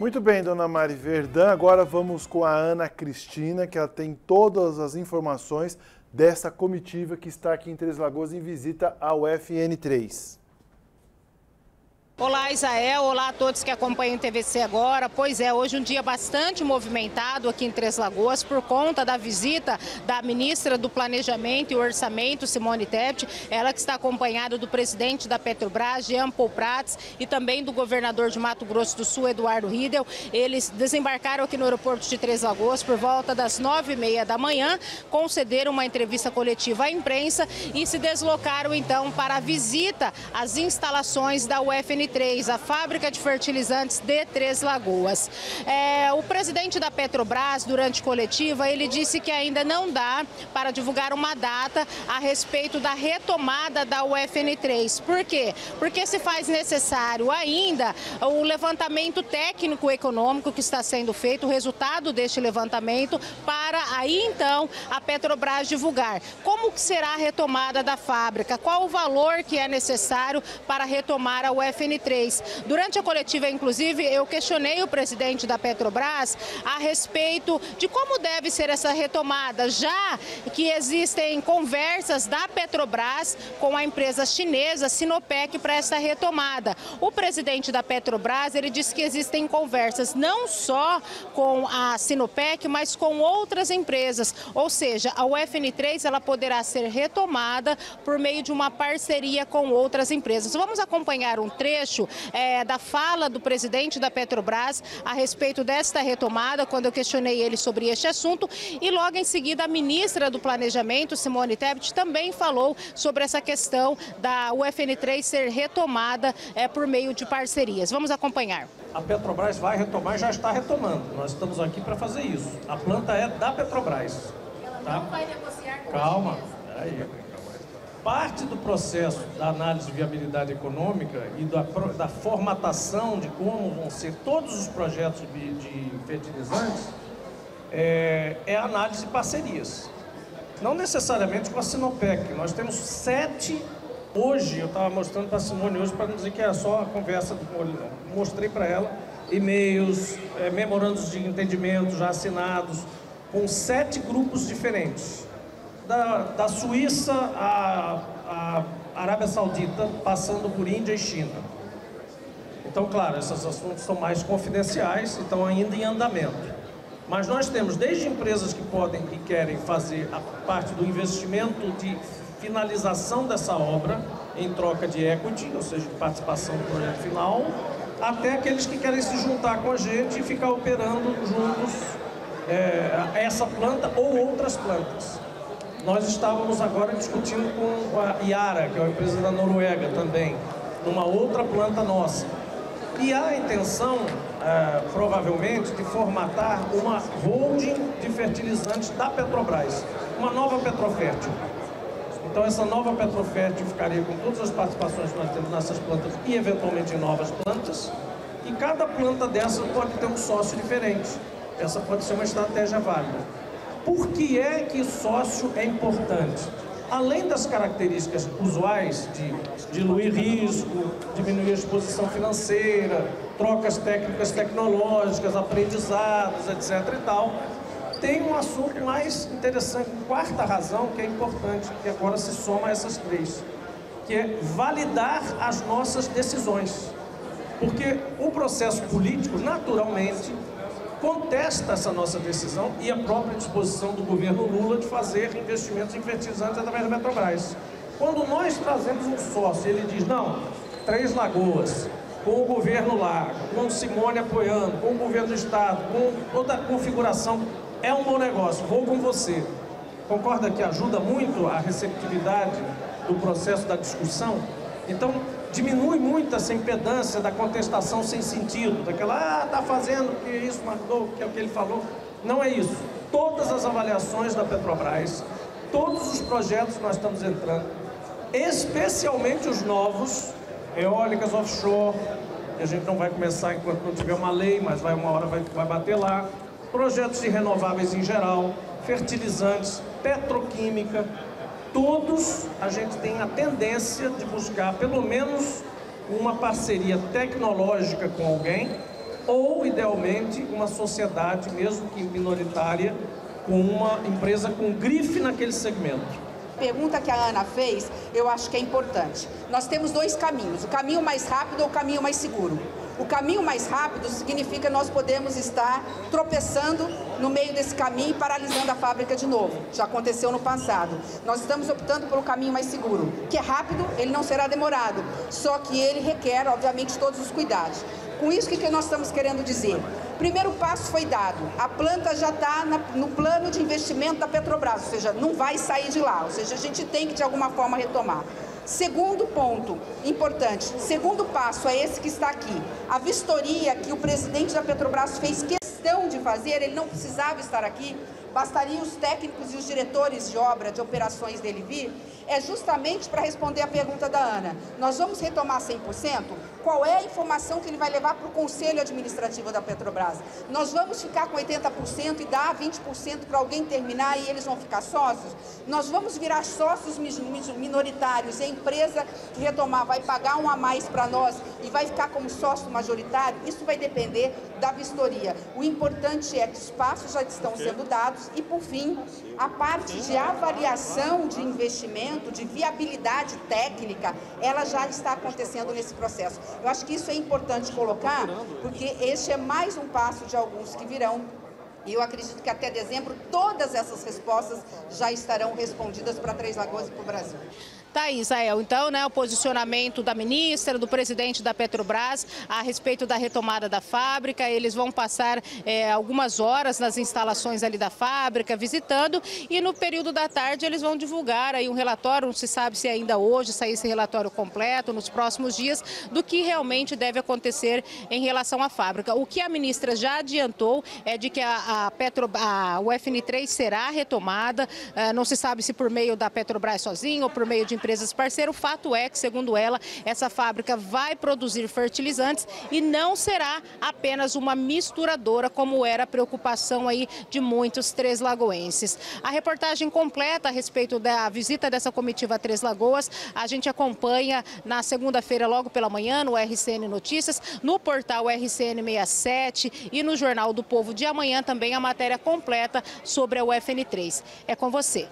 Muito bem, dona Mari Verdã. Agora vamos com a Ana Cristina, que ela tem todas as informações dessa comitiva que está aqui em Três Lagoas em visita ao UFN3. Olá, Isael. Olá a todos que acompanham o TVC agora. Pois é, hoje um dia bastante movimentado aqui em Três Lagoas por conta da visita da ministra do Planejamento e Orçamento, Simone Tebet, ela que está acompanhada do presidente da Petrobras, Jean Paul Prates, e também do governador de Mato Grosso do Sul, Eduardo Riedel. Eles desembarcaram aqui no aeroporto de Três Lagoas por volta das 9:30 da manhã, concederam uma entrevista coletiva à imprensa e se deslocaram então para a visita às instalações da UFN3, a fábrica de fertilizantes de Três Lagoas. O presidente da Petrobras, durante coletiva, ele disse que ainda não dá para divulgar uma data a respeito da retomada da UFN3. Por quê? Porque se faz necessário ainda o levantamento técnico-econômico que está sendo feito, o resultado deste levantamento, para aí então a Petrobras divulgar como que será a retomada da fábrica, qual o valor que é necessário para retomar a UFN3. Durante a coletiva, inclusive, eu questionei o presidente da Petrobras a respeito de como deve ser essa retomada, já que existem conversas da Petrobras com a empresa chinesa Sinopec para essa retomada. O presidente da Petrobras, ele disse que existem conversas não só com a Sinopec, mas com outras empresas, ou seja, a UFN3 ela poderá ser retomada por meio de uma parceria com outras empresas. Vamos acompanhar um trecho da fala do presidente da Petrobras a respeito desta retomada, quando eu questionei ele sobre este assunto, e logo em seguida a ministra do Planejamento, Simone Tebet, também falou sobre essa questão da UFN3 ser retomada por meio de parcerias. Vamos acompanhar. A Petrobras vai retomar e já está retomando. Nós estamos aqui para fazer isso. A planta é da Petrobras. Tá? Ela não vai negociar com calma. Aí. Parte do processo da análise de viabilidade econômica e da formatação de como vão ser todos os projetos de fertilizantes é a análise de parcerias. Não necessariamente com a Sinopec. Nós temos 7 hoje, eu estava mostrando para a Simone hoje, para não dizer que era só a conversa do Mori, não. Mostrei para ela e-mails, memorandos de entendimento já assinados, com 7 grupos diferentes. Da Suíça à Arábia Saudita, passando por Índia e China. Então, claro, esses assuntos são mais confidenciais, estão ainda em andamento. Mas nós temos desde empresas que podem e querem fazer a parte do investimento de finalização dessa obra, em troca de equity, ou seja, de participação no projeto final, até aqueles que querem se juntar com a gente e ficar operando juntos essa planta ou outras plantas. Nós estávamos agora discutindo com a Yara, que é uma empresa da Noruega também, numa outra planta nossa. E há a intenção, provavelmente, de formatar uma holding de fertilizantes da Petrobras, uma nova Petrofértil. Então, essa nova Petrofértil ficaria com todas as participações que nós temos nessas plantas e, eventualmente, em novas plantas. E cada planta dessa pode ter um sócio diferente. Essa pode ser uma estratégia válida. Por que é que sócio é importante? Além das características usuais de diluir risco, diminuir a exposição financeira, trocas técnicas, tecnológicas, aprendizados, etc. e tal, tem um assunto mais interessante, quarta razão, que é importante, que agora se soma a essas 3, que é validar as nossas decisões. Porque o processo político, naturalmente, contesta essa nossa decisão e a própria disposição do governo Lula de fazer investimentos em fertilizantes através da Petrobras. Quando nós trazemos um sócio e ele diz, não, Três Lagoas, com o governo lá, com o Simone apoiando, com o governo do Estado, com toda a configuração, é um bom negócio, vou com você. Concorda que ajuda muito a receptividade do processo da discussão? Então, diminui muito essa impedância da contestação sem sentido, daquela, tá fazendo porque isso marcou, que é o que ele falou. Não é isso. Todas as avaliações da Petrobras, todos os projetos que nós estamos entrando, especialmente os novos, eólicas offshore, que a gente não vai começar enquanto não tiver uma lei, mas vai uma hora vai bater lá, projetos de renováveis em geral, fertilizantes, petroquímica, todos a gente tem a tendência de buscar pelo menos uma parceria tecnológica com alguém ou, idealmente, uma sociedade, mesmo que minoritária, com uma empresa com grife naquele segmento. A pergunta que a Ana fez, eu acho que é importante. Nós temos dois caminhos, o caminho mais rápido ou o caminho mais seguro. O caminho mais rápido significa nós podemos estar tropeçando no meio desse caminho e paralisando a fábrica de novo. Já aconteceu no passado. Nós estamos optando pelo caminho mais seguro, que é rápido, ele não será demorado, só que ele requer, obviamente, todos os cuidados. Com isso, o que nós estamos querendo dizer? O primeiro passo foi dado, a planta já está no plano de investimento da Petrobras, ou seja, não vai sair de lá, ou seja, a gente tem que de alguma forma retomar. Segundo ponto importante, segundo passo é esse que está aqui, a vistoria que o presidente da Petrobras fez questão de fazer, ele não precisava estar aqui, bastaria os técnicos e os diretores de obra, de operações dele vir, é justamente para responder a pergunta da Ana. Nós vamos retomar 100%? Qual é a informação que ele vai levar para o Conselho Administrativo da Petrobras? Nós vamos ficar com 80% e dar 20% para alguém terminar e eles vão ficar sócios? Nós vamos virar sócios minoritários e a empresa que retomar vai pagar um a mais para nós e vai ficar como sócio majoritário? Isso vai depender da vistoria. O importante é que os passos já estão sendo dados. E, por fim, a parte de avaliação de investimento, de viabilidade técnica, ela já está acontecendo nesse processo. Eu acho que isso é importante colocar, porque este é mais um passo de alguns que virão. E eu acredito que até dezembro todas essas respostas já estarão respondidas para Três Lagoas e para o Brasil. Tá aí, Isael. Então, né, o posicionamento da ministra, do presidente da Petrobras a respeito da retomada da fábrica. Eles vão passar algumas horas nas instalações ali da fábrica, visitando, e no período da tarde eles vão divulgar aí um relatório, não se sabe se ainda hoje sair esse relatório completo, nos próximos dias, do que realmente deve acontecer em relação à fábrica. O que a ministra já adiantou é de que a UFN3 será retomada, não se sabe se por meio da Petrobras sozinha ou por meio de empresas parceiras. O fato é que, segundo ela, essa fábrica vai produzir fertilizantes e não será apenas uma misturadora, como era a preocupação aí de muitos três lagoenses. A reportagem completa a respeito da visita dessa comitiva a Três Lagoas, a gente acompanha na segunda-feira, logo pela manhã, no RCN Notícias, no portal RCN67 e no Jornal do Povo de amanhã também a matéria completa sobre a UFN3. É com você.